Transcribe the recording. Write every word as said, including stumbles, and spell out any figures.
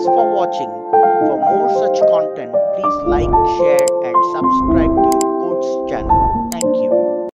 Thanks for watching. For more such content, please like, share and subscribe.